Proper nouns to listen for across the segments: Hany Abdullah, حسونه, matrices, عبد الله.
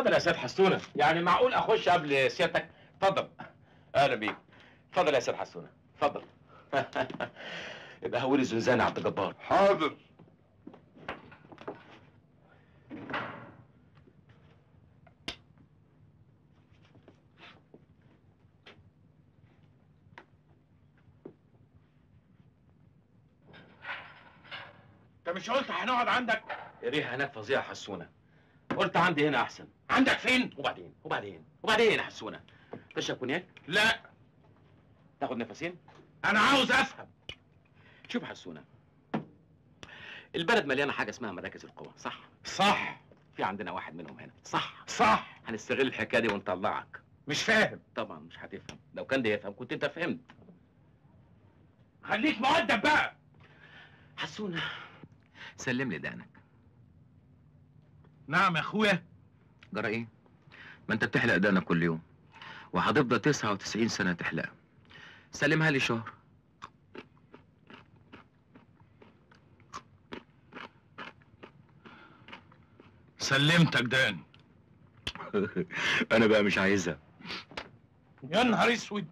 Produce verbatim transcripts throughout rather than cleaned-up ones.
اتفضل يا سيد حسونه. يعني معقول اخش قبل سيادتك؟ اتفضل. اهلا بيك. اتفضل يا سيد حسونه، اتفضل. يبقى هولي الزنزانه يا عبد الجبار. حاضر. انت مش قلت هنقعد عندك؟ الريحه هناك فظيعه حسونه، قلت عندي هنا احسن. عندك فين؟ وبعدين وبعدين وبعدين يا حسونه. تشرب كونياك؟ لا. تاخد نفسين؟ انا عاوز افهم. شوف حسونه، البلد مليانه حاجه اسمها مراكز القوى، صح؟ صح. في عندنا واحد منهم هنا، صح؟ صح. هنستغل الحكايه دي ونطلعك. مش فاهم. طبعا مش هتفهم، لو كان ده يفهم كنت انت فهمت. خليك مؤدب بقى. حسونه سلم لي دقنك. نعم يا اخويا. جرى ايه؟ ما انت بتحلق دقنك كل يوم وهتفضل تسعة وتسعين سنه تحلقها. سلمها لي شهر. سلمتك دقني. انا بقى مش عايزها. يا نهار اسود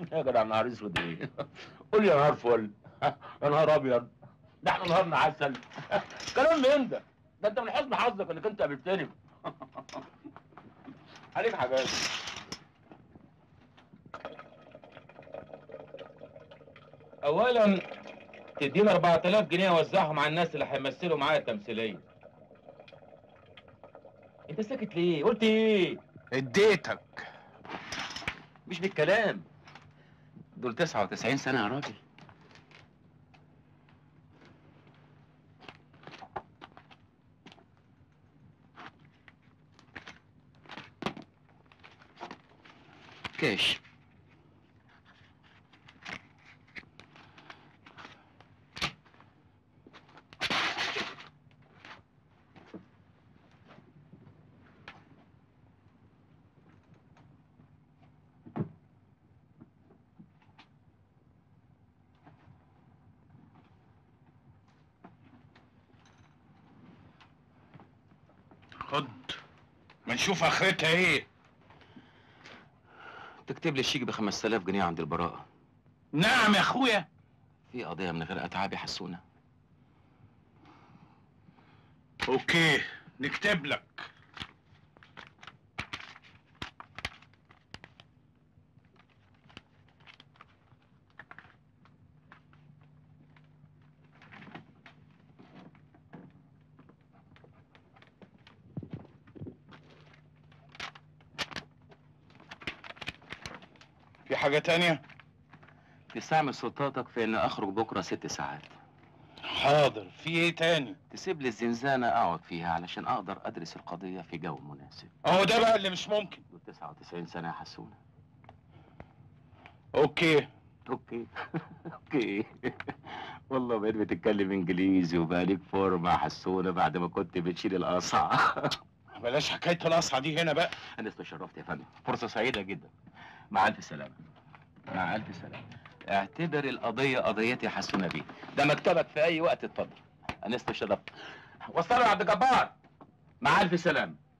يا جدع. نهار اسود ايه؟ قول يا نهار فل، يا نهار ابيض، ده احنا نهارنا عسل. كلام من ده. ده انت من حسن حظك انك انت قابلتني. عليك حاجات. اولا تدينا أربعة آلاف جنيه اوزعهم على الناس اللي هيمثلوا معايا التمثيليه. انت ساكت ليه؟ قلت ايه؟ اديتك. مش بالكلام، دول تسعة وتسعين سنه يا راجل. كاش. خد ما نشوف اخرتها ايه. تكتب لي الشيك ب خمسة آلاف جنيه عند البراءة. نعم يا اخويا. في قضية من غير اتعاب يا حسونة. اوكي نكتب لك. في حاجة تانية؟ تستعمل سلطاتك في إن أخرج بكرة ست ساعات. حاضر. في إيه تاني؟ تسيب لي الزنزانة أقعد فيها علشان أقدر أدرس القضية في جو مناسب. أهو ده بقى اللي مش ممكن. دول تسعة وتسعين سنة يا حسونة. أوكي أوكي أوكي. والله بقيت بتتكلم إنجليزي وبقى ليك فورمة يا حسونة بعد ما كنت بتشيل القصعة. بلاش حكاية القصعة دي هنا بقى. أنا استشرفت يا فندم، فرصة سعيدة جدا. مع ألف سلامة. مع ألف سلامة. اعتبر القضية قضيتي حسونة بيه. ده مكتبك في أي وقت، اتفضل. أنا استشرفت. وصلوا يا عبد الجبار. مع ألف سلامة.